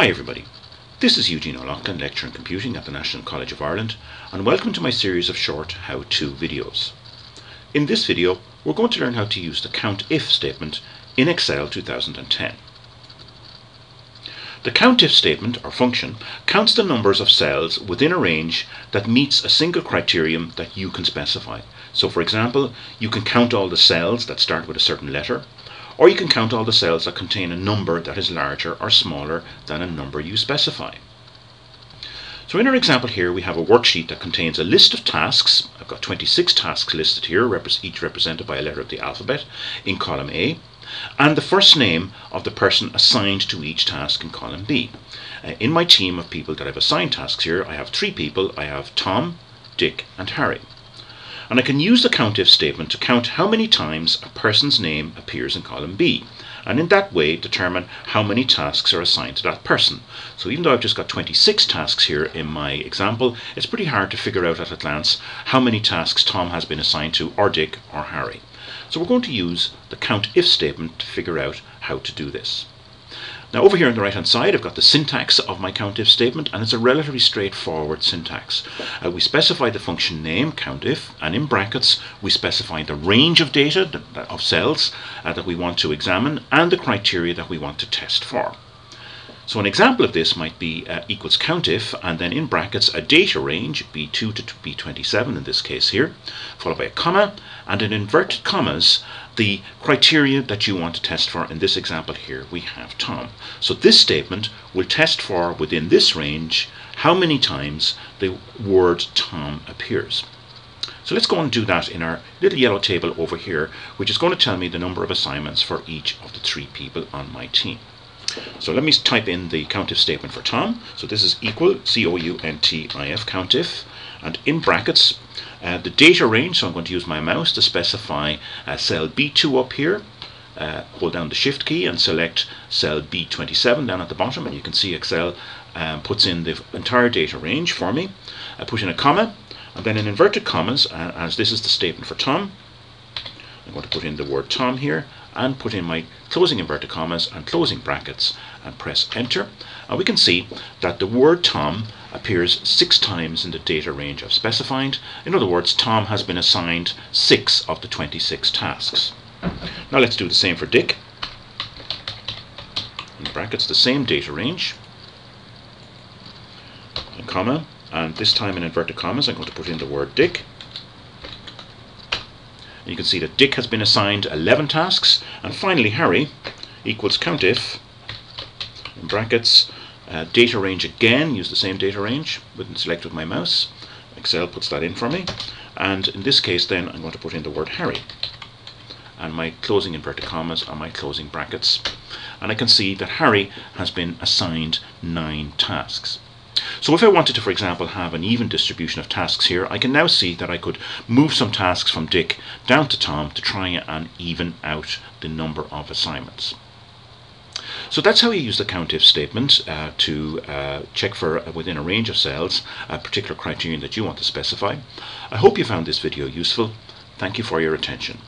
Hi everybody, this is Eugene O'Loughlin, Lecturer in Computing at the National College of Ireland, and welcome to my series of short how-to videos. In this video we're going to learn how to use the COUNTIF statement in Excel 2010. The COUNTIF statement or function counts the numbers of cells within a range that meets a single criterion that you can specify. So for example, you can count all the cells that start with a certain letter, or you can count all the cells that contain a number that is larger or smaller than a number you specify. So in our example here we have a worksheet that contains a list of tasks. I've got 26 tasks listed here, each represented by a letter of the alphabet in column A, and the first name of the person assigned to each task in column B. In my team of people that I've assigned tasks here, I have three people. I have Tom, Dick and Harry. And I can use the COUNTIF statement to count how many times a person's name appears in column B, and in that way determine how many tasks are assigned to that person. So even though I've just got 26 tasks here in my example, it's pretty hard to figure out at a glance how many tasks Tom has been assigned to, or Dick, or Harry. So we're going to use the COUNTIF statement to figure out how to do this. Now over here on the right hand side I've got the syntax of my COUNTIF statement, and it's a relatively straightforward syntax. We specify the function name COUNTIF, and in brackets we specify the range of data of cells that we want to examine and the criteria that we want to test for. So an example of this might be equals COUNTIF and then in brackets a data range, B2 to B27 in this case here, followed by a comma, and in inverted commas the criteria that you want to test for. In this example here we have Tom. So this statement will test for, within this range, how many times the word Tom appears. So let's go and do that in our little yellow table over here, which is going to tell me the number of assignments for each of the three people on my team. So let me type in the COUNTIF statement for Tom. So this is equal COUNTIF, COUNTIF, and in brackets the data range. So I'm going to use my mouse to specify cell B2 up here, hold down the shift key and select cell B27 down at the bottom, and you can see Excel puts in the entire data range for me. I put in a comma, and then in inverted commas, as this is the statement for Tom, I'm going to put in the word Tom here and put in my closing inverted commas and closing brackets and press enter, and we can see that the word Tom appears 6 times in the data range I've specified. In other words, Tom has been assigned 6 of the 26 tasks. Now let's do the same for Dick. In brackets the same data range, a comma, and this time in inverted commas I'm going to put in the word Dick. You can see that Dick has been assigned 11 tasks. And finally Harry, equals COUNTIF, in brackets, data range again, use the same data range, wouldn't select with my mouse, Excel puts that in for me, and in this case then I'm going to put in the word Harry and my closing inverted commas and my closing brackets, and I can see that Harry has been assigned 9 tasks. So if I wanted to, for example, have an even distribution of tasks here, I can now see that I could move some tasks from Dick down to Tom to try and even out the number of assignments. So that's how you use the COUNTIF statement to check for, within a range of cells, a particular criterion that you want to specify. I hope you found this video useful. Thank you for your attention.